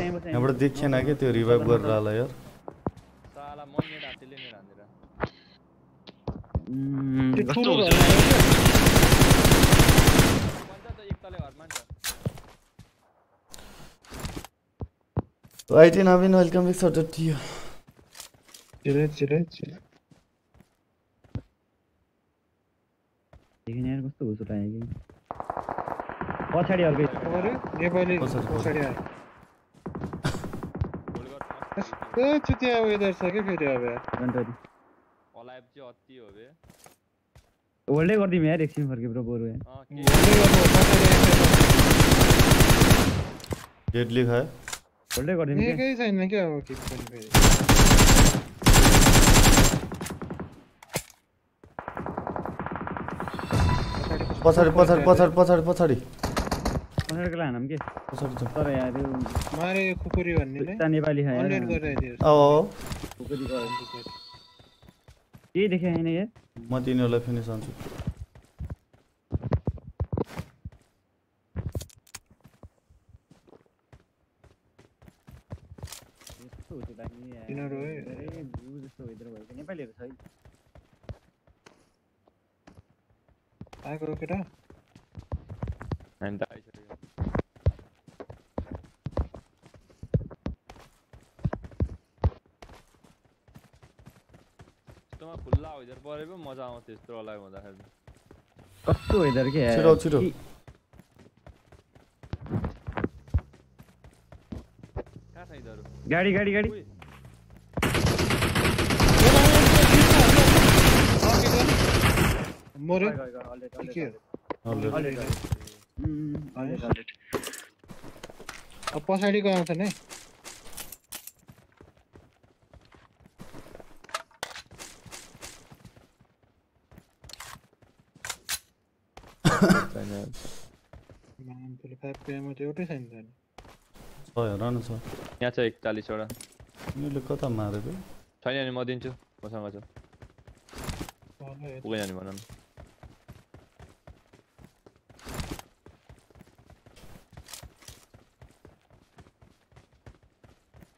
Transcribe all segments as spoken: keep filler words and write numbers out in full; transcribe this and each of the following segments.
एवढं देखिए ना की ते रिवाइव वर झाला यार साला मन ने डाटले ने रांदरा तू तो बंदा एक तले वार मानता आईटी नवीन वेलकम बैक सर टीओ चिरे चिरे चिरे देखिन यार कस्तो घुसत आहे की पछाडी अर्को अरे ये पहिले पछाडी आए ए चुतिया वेदर छ के फेरि अब यार घण्टाडी ओलाइफ चाहिँ अति होबे ओल्डै गर्दिम यार एकछिन फर्के ब्रो बोरु यार ओल्डै गर्नु पछाडी डेडली खाए ओल्डै गर्दिम के एकै छैन के अब किक पनि फेरि पछाडी पछाडी पछाडी पछाडी पछाडी कनेरकला नाम के सत्तर यार मारे कुकुरी भन्नेले ता नेपाली है अनलाइन गरिरहेथ्यो ओ कुकुरी भयो के देखे हैन यार म तिनीहरुलाई फिनिश हान्छु यस्तो हुन्छ लाग्यो यार तिनीहरु अरे भ्यू जस्तो इधर भयो नेपालीहरु छ है आएको केटा हैन त खुल्ला वेदर परे पे मजा आउँछ त्यस्तो अलाइ हुँदा खेरि कस्तो वेदर के यार छिटो छिटो का छ इधर गाडी गाडी गाडी मोरे के अलरेडी अलरेडी अब पछाडी गयो त नि पेमेंट एउटै छैन नि छ हेरन छ यहाँ छ एकचालीस वटा मैले कता मारे बे छैन नि म दिन्छु मसँग छ पुगे जाने भनन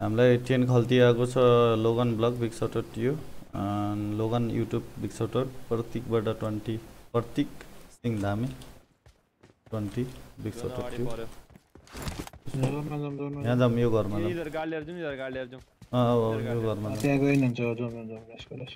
हामीलाई दस खल्ती आएको छ लोगन ब्लग बिग शॉट टियो लोगन युट्युब बिग शॉट प्रतीकबाट बीस प्रतीक सिंह धामी बीस बिग शॉट टियो यहाँ जाम यो घरमा इधर गाडी ल्याएर जाउँ इधर गाडी ल्याएर जाउँ अ यो घरमा त्यहाँ गइन हुन्छ जाउँ जाउँ यसको लस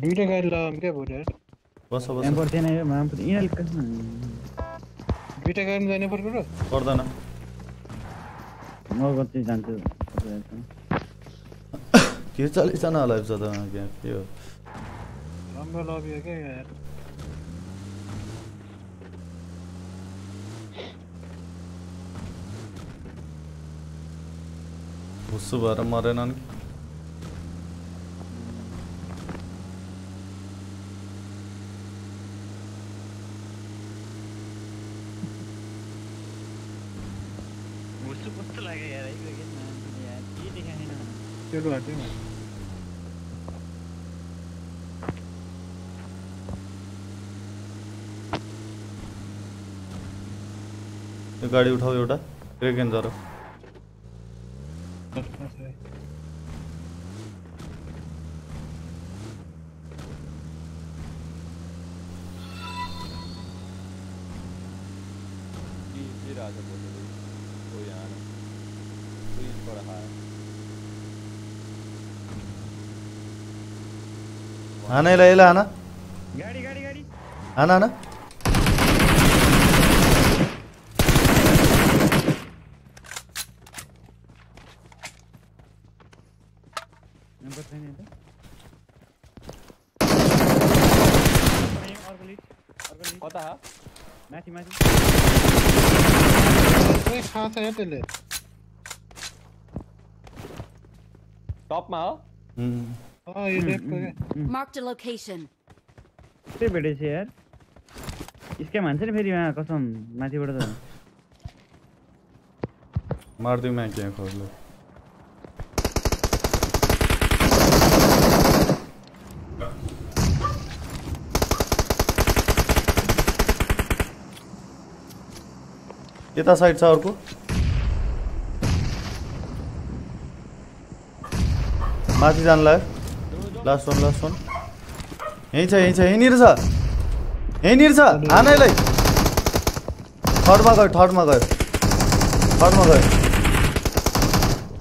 दुईटा गाडी लाम के भोर यार बस बस एम्बर थिएन यो माम इनल दुईटा गाडी जाने पर्छ र पर्दैन म गते जान्छु के चालीस जना लाइभ छ त यहाँ के हो राम्रो लबी हो के यार उससे बाहर मारे ना उससे कुछ लगे यार एक लगे ना यार ये देखा है ना चलो आते हैं ये गाड़ी उठाओ ये उठा एक इंजन रख आना इला इला आना गाड़ी गाड़ी गाड़ी आना आना नंबर सही नहीं था और गली और गली होता है मैच मैच कोई खास है तेरे टॉप में हो हम्म हां ये लेफ्ट पे मार्क द लोकेशन पे बैठे से यार इसके मान्छे नि फेरि यहाँ कसम माथिबाट त मार दिउ म के खोज ल यता साइड छ अर्को माथि जान लाग्यो। लास्ट वन लास्ट वन यही छ यही छ यही निर छ यही निर छ आनैलाई थर्डमा गयो थर्डमा गयो थर्डमा गयो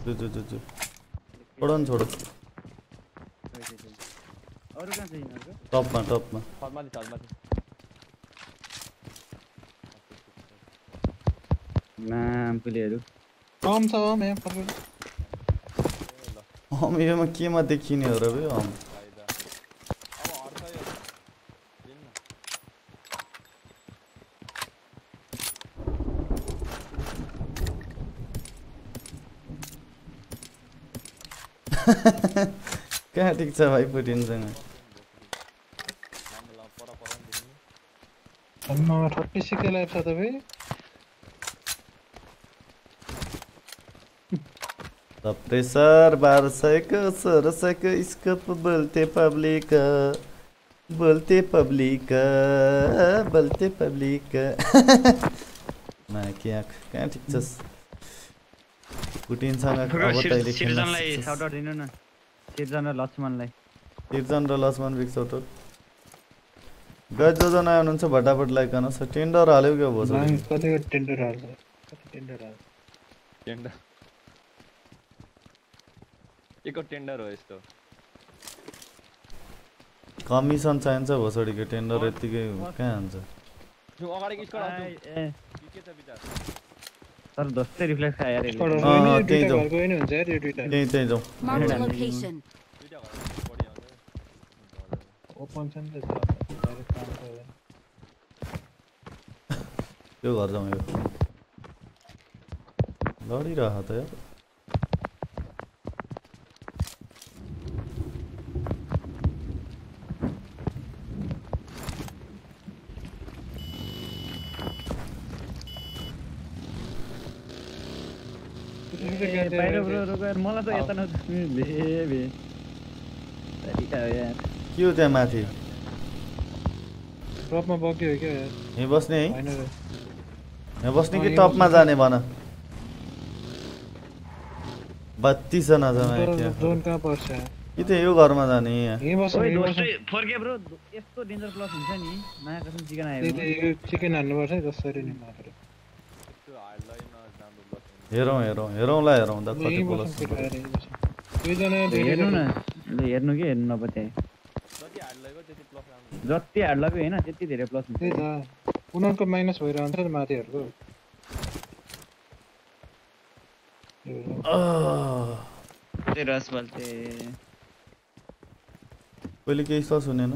जु जु जु जु छोडन छोड अरु कहाँ छ यिनीहरु टपमा टपमा थर्डमा दि थर्डमा दि नाम प्लेहरू कम छ मेम पर्यो हम येमा केमा देखिने हो र बे हम अब हर्छ यो दिन न कहाँ ठिक छ भाइ पुटिनसँग हामीलाई परा परा दिनु अम्मा छत्तीस के लाइफ छ त बे तब प्रेशर बार सैक सर सैक इसका बोलते पब्लिक बोलते पब्लिक बोलते पब्लिक मैं क्या क्या ठीक छ पुटिन सँग अब तैले सिर्जनलाई साउट आउट दिनु न सिर्जन र लक्ष्मणलाई सिर्जन र लक्ष्मण बिग शॉट गाइस जो जो नयाँ हुनुहुन्छ फटाफट लाइक गर्नुस् टेन्डर हाल्यो के भो कति टेन्डर हाल्छ कति टेन्डर हाल्छ टेन्डर एको टेन्डर हो यस्तो कमिसन चाहिन्छ भोसडीको टेन्डर यतिकै कहाँ हुन्छ जो अगाडिको स्क्वाड आउँछ ए के छ बिचार सर दसै रिफ्लेक्स आयो यार यसले अ त्यही जाऊ घरको हैन हुन्छ यार यो दुईटा त्यही त्यही जाऊ दुईटा घरको बडी आउँछ ओपन छ नि त्यो घर जाऊ यो लडिरहा त यार मलाई त यता न भे भे तरिका हो यार के हो त्यहाँ माथि टपमा बग्यो के यार हे बस्ने है हे बस्ने कि टपमा जाने भन बत्तीस जना जना जोन कहाँ पर्छ कि त यो घरमा जाने हे बस्ने फोर के ब्रो यस्तो डेन्जर प्लस हुन्छ नि नयाँ कसम चिकन आयो यो चिकन हाल्नु पर्छ जसरी नि मात्र हेरौं हेरौं हेरौंला हेरौं दा कति बोलस दुई जना हेर्नु न हेर्नु के हेर्नु नपत्याए जति हार्ड लाग्यो त्यति प्लस आउँछ जति हार्ड लाग्यो हैन त्यति धेरै प्लस हुन्छ त्यही त उनीहरुको माइनस भइरहन्छ नि माथेहरुको अ त्यो रस बलते पहिले केही सस हुनेन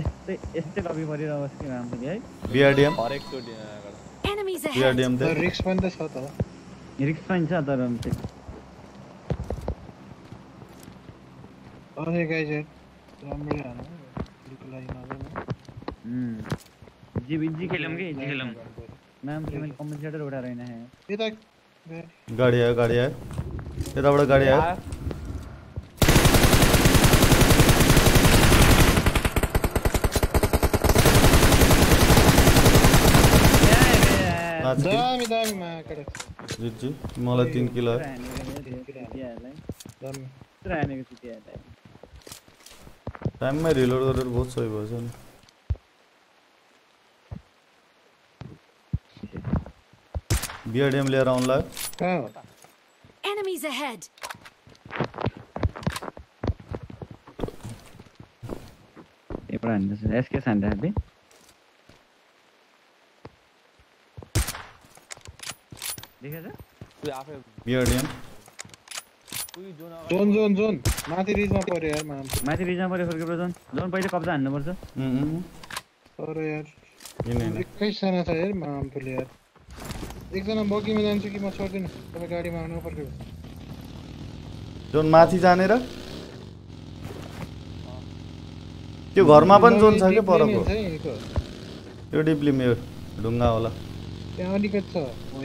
एस्ते लबी परिरहेछ कि नाम पनि है बीआरडीएम हरेक टो बीआरडीएम त रिक्स पनि त छ त रिक्स पनि छ तर हुन्छ अरे गाइस राम्रो हाल्नु क्लिक लाइन आउनु हम जीबीजी खेलम के जी खेलम नाम के मैले कमेन्टेटर उठा रहना है ये त गाडी आयो गाडी आयो यताबाट गाडी आयो दामी दामी माकडा जिजु मलाई तीन किलो दामी रानेको छ त्यहाँ टाइममा रिलोड गरेर बहुत सही भएछ नि बीआरडीएम लिएर आउन लाग्यो कहाँ हो एनिमीज अहेड ए प्राण एसके सान्दा बे देखा जा तू आफै बीआरडीएम तू जोन जोन जोन जोन माथि रिजमा पर्यो यार माथि रिजमा पर्यो फर्के ब्रो जोन जोन पहिले कब्जा हान्नु पर्छ हम्म अरे यार किन हैन एक्काइस जना छ यार माम प्लेयर एक जना बगीमा जान्छ कि म छोड्दिनु तपाईं गाडीमा आउनु पर्छ जोन माथि जाने र त्यो घरमा पनि जोन छ के परको यो डिप्लिम यो ढुंगा होला त्यहाँ अलिकति छ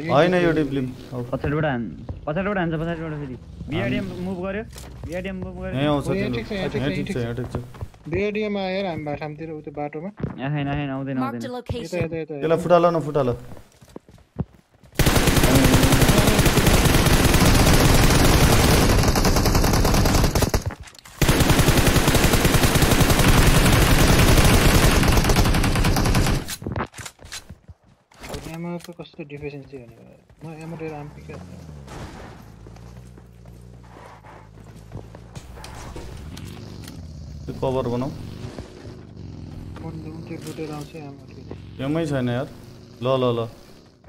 हैन यो डिप्लिम पछाडबाट हान पछाडबाट हान्छ पछाडबाट फेरि बीएडीएम मुभ गर्यो बीएडीएम मुभ गर्यो ए आउँछ ठीक छ ठीक छ बीएडीएम आएर हामी बाटामतिर उते बाटोमा हैन हैन आउँदैन आउँदैन त्यसलाई फुटालो न फुटालो तो कस्तो डिफिशिएन्सी भने म एमोटेर आर्म पिक गर्छु त्यो कभर बनाऊ कोन दुटे दुटे राउँछ एमोटेर एमै छैन यार ल ल ल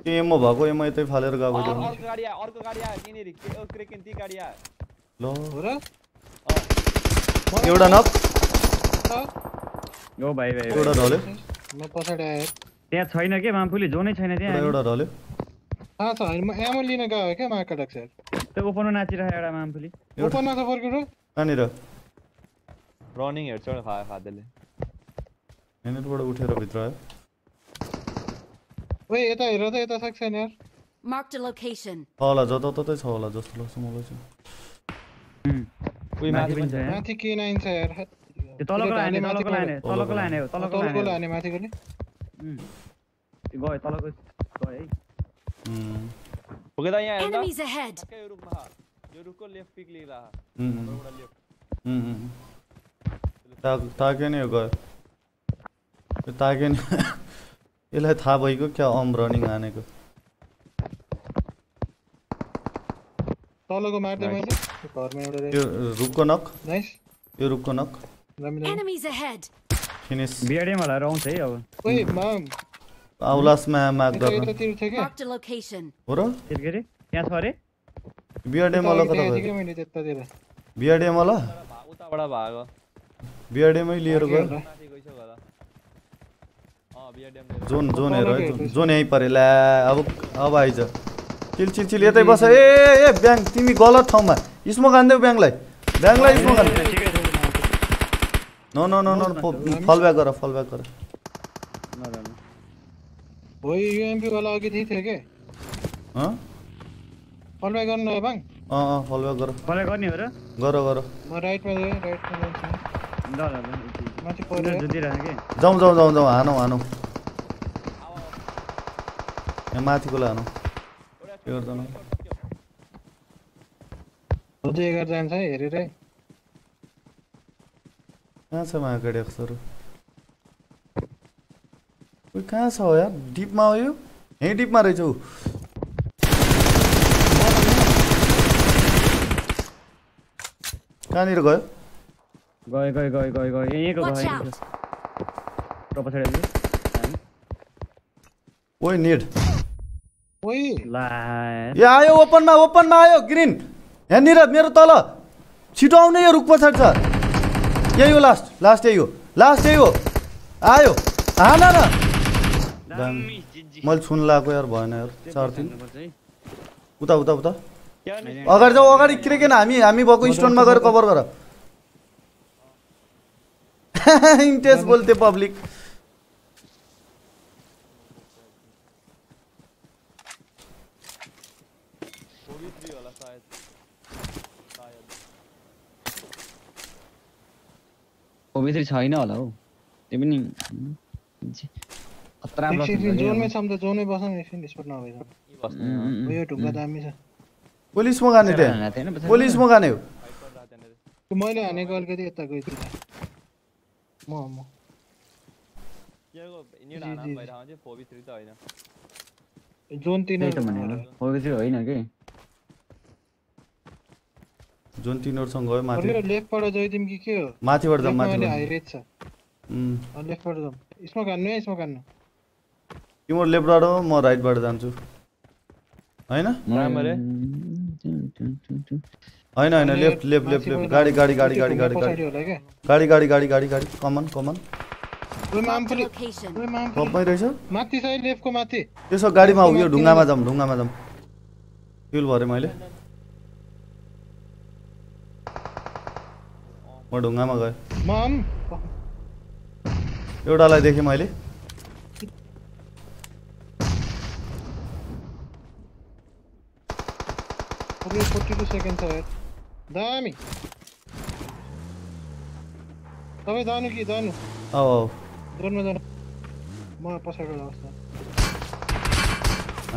के एमो भएको एमो यतै फालेर गएको छ अर्को गाडी आ अर्को गाडी आ किनेरी क्रेकिन ती गाडी आ ल हो र एउटा नप यो भाइ भाइ एउटा ढल्यो म पछाडी आए त्यहाँ छैन के मामफुली जोनै छैन त्यहाँ एउटा ढल्यो थाहा छ हैन म एमो लिन गयो के मार्केटक सर त्यो ओपनमा नाचिराखे एउटा मामफुली ओपनमा छ फर्केर अनि र रनिङ हेडसट खायो फादेले मेनेटबाट उठेर भित्र आयो ओए यता हेर त यता सक्छ नि यार मार्क द लोकेसन होला जतततै छ होला जस्तो लाग्छ मलाई चाहिँ कोही माथि पनि छ माथि के नाइन छ यार त्यो तलको लाने तलको लाने तलको लाने हो तलको लाने माथि गर्ने गयो तलको गयो है पुगेदा यहाँ हेर्दा के रुखमा यो रुखको लेफ्ट पिक लिइरा एउटा लेफ्ट हम हम ता ताके नै गयो त्यो ताके नै यसलाई थाहा भएको क्या अम रनिङ आनेको तलको मार्दै मैले घरमा एउटा त्यो रुखको नक नाइस यो रुखको knock enemies ahead finish BADM वाला राउंड है अब ओए माम आउलास में मार्क कर हो र के गरे यहाँ छ रे बीएडीएम वाला कता गयो बीएडीएम वाला उताबाट भागो बीएडीएम मै लिएर गयो अ बीएडीएम जोन जोन हेर जोन यही परे ला अब अब आइज चिल चिल चिल यतै बस ए ए ब्याङ तिमी गलत ठाउँमा स्मोक हान्देउ ब्याङलाई ब्याङलाई स्मोक हान्देउ no no no no fall back करो फॉल बैक करो ना ना ओए यूएमपी वाला आगे ठीक है के हां फॉल बैक गर्न है बङ अ अ फॉल बैक करो फॉल बैक गर्ने हो र गरो गरो म राइट मा गए राइट मा ल ल माथि परे जति रहे के जाऊ जाऊ जाऊ जाऊ हानो हानो ए माथि को लानो के गर्दैन ओते एघार जान्छ हेरेर कहाँ छ मार्केट एक्सर ओइ कहाँ छ यार डीपमा हो यो हे डीपमा रहेछ उ कहाँनिर गयो गयो गयो गयो गयो गयो यहीँको गयो र पछाडी ओइ नीड ओइ ला या आयो ओपनमा ओपनमा आयो ग्रीन हेनिर मेरो तल छिटो आउने यो रुख पछाडी छ यही हो लास्ट लास्ट यही हो लास्ट यही हो आयो हान न मैले छुन लाएको यार भएन यार चार दिन उता उता उता अगाडि जाऊ अगाडि क्रेकेन हामी हामी भएको स्टोनमा गएर कभर गर इन्टेस बोल्थे पब्लिक ओबेसरी छैन होला हो त्यो पनि खतरा ब्लक जोनमै छम त जोनमै बस्न एकछिन स्पट नभए जान यो बस्ने यो ढुङ्गा दामी छ पुलिस म गाने थे पुलिस म गाने हो मैले हानेको अलिकति यता गयो थिएँ म म यहाँको इन्डियन हाना भएर आउँछ फोर थ्री त हैन जोन तीन त भने होला फोर थ्री हैन के जोन तीनहरु सँग गयो माथि मेरो लेफ्टबाट जाऊ तिमी कि के हो माथिबाट जाऊ माथि हाई रेट छ अ लेफ्टबाट जाऊ यसमा गान्नु यसमा गान्नु तिम्रो लेफ्टबाट हो म राइटबाट जान्छु हैन राम्रोले हैन हैन लेफ्ट लेफ्ट लेफ्ट लेफ्ट गाडी गाडी गाडी गाडी गाडी गाडी गाडी गाडी गाडी गाडी कमन कमन ओइ मामपुली ओइ मामपुली पप्पै रहेछ माथि छ लेफ्टको माथि त्यसो गाडीमा हो यो ढुंगामा जाऊ ढुंगामा जाऊ फ्युल भरे मैले म ढुंगामा गए मम एउटालाई देखेँ मैले। ओके forty-two सेकेन्ड छ दामी। तपाईं जानु कि जानु? औ औ। गर्नु जानु। म पछाडि लाग्छ।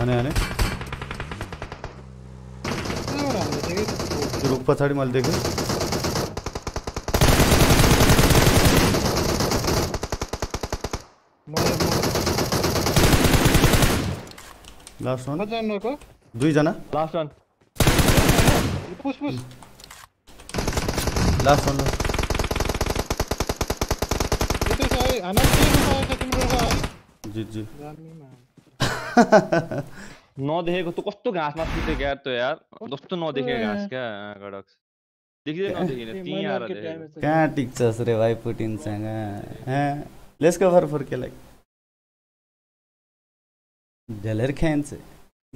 आने आने। रुख पछाडि मैले देखेँ। लास्ट वन कति जना को? दुई जना last one push push last one ये तो है आना चाहिए तिम्रो भाइ जी जी न देखेको त कस्तो घाँसमा सुते ग्यार त यार जस्तो न देखे घाँस क्या गडक्स देखिदै न देखिने ती यार कहाँ टिक्छस रे भाइ पुटिन सँग ह लेट्स गो फर फर के लाइक डलर खैंच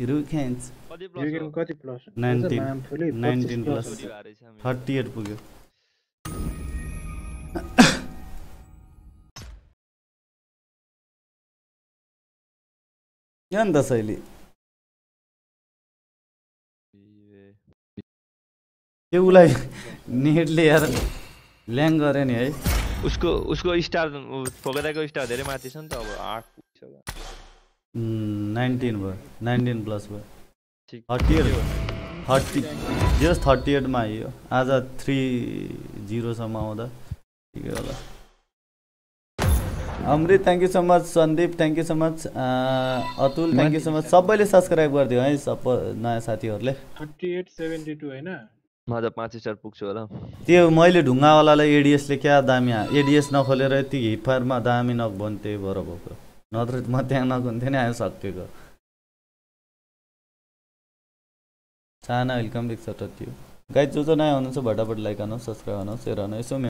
इरु खैंच यो कति plus nineteen nineteen plus thirty-eight पुग्यो यान दसैली के उलाई नेटले यार ल्याङ गरे नि है उसको उसको स्टार फोगदाको स्टार धेरै माथि छ नि त अब eight पुग्छ nineteen भयो nineteen प्लस भयो ठीक thirty जस thirty-eight मा आयो आज three zero सम्म आउँदा ठीक होला Amrit thank you so much Sandeep thank you so much Atul thank you so much सबैले सब्स्क्राइब गर्दियो है सब नयाँ साथीहरुले thirty-eight seventy-two हैन म त five स्टार पुग्छु होला त्यो मैले ढुंगावालालाई एडीएस ले क्या दामी एडीएस नखोलेर यति हिटफायरमा दामी नक बन्थे बराबरको नत्र म त्यहाँ नगुन्थे नि आयो सकेको चाना वेलकम रिक्सा त्यो गाइज जो जो नयाँ आउनुहुन्छ फटाफट लाइक गर्नुहोस् सब्स्क्राइब गर्नुहोस् शेयर गर्नुहोस्।